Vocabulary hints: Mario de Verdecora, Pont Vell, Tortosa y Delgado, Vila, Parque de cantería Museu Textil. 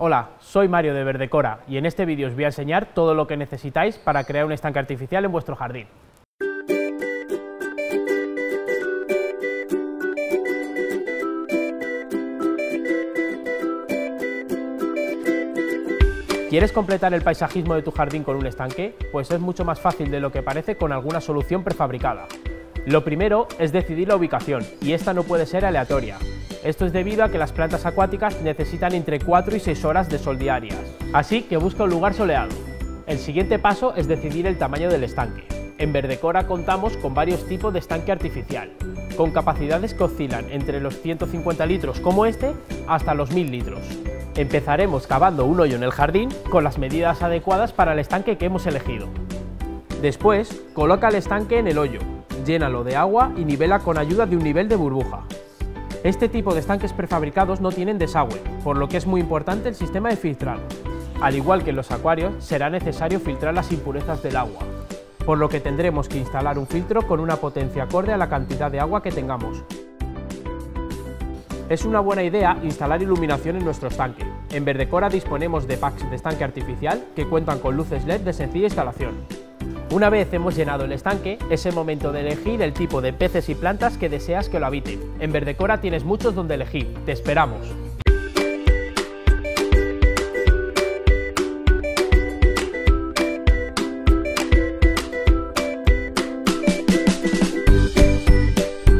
Hola, soy Mario de Verdecora y en este vídeo os voy a enseñar todo lo que necesitáis para crear un estanque artificial en vuestro jardín. ¿Quieres completar el paisajismo de tu jardín con un estanque? Pues es mucho más fácil de lo que parece con alguna solución prefabricada. Lo primero es decidir la ubicación, y esta no puede ser aleatoria. Esto es debido a que las plantas acuáticas necesitan entre 4 y 6 horas de sol diarias, así que busca un lugar soleado. El siguiente paso es decidir el tamaño del estanque. En Verdecora contamos con varios tipos de estanque artificial, con capacidades que oscilan entre los 150 litros como este hasta los 1000 litros. Empezaremos cavando un hoyo en el jardín con las medidas adecuadas para el estanque que hemos elegido. Después, coloca el estanque en el hoyo, llénalo de agua y nivela con ayuda de un nivel de burbuja. Este tipo de estanques prefabricados no tienen desagüe, por lo que es muy importante el sistema de filtrado. Al igual que en los acuarios, será necesario filtrar las impurezas del agua, por lo que tendremos que instalar un filtro con una potencia acorde a la cantidad de agua que tengamos. Es una buena idea instalar iluminación en nuestro estanque. En Verdecora disponemos de packs de estanque artificial que cuentan con luces LED de sencilla instalación. Una vez hemos llenado el estanque, es el momento de elegir el tipo de peces y plantas que deseas que lo habiten. En Verdecora tienes muchos donde elegir. ¡Te esperamos!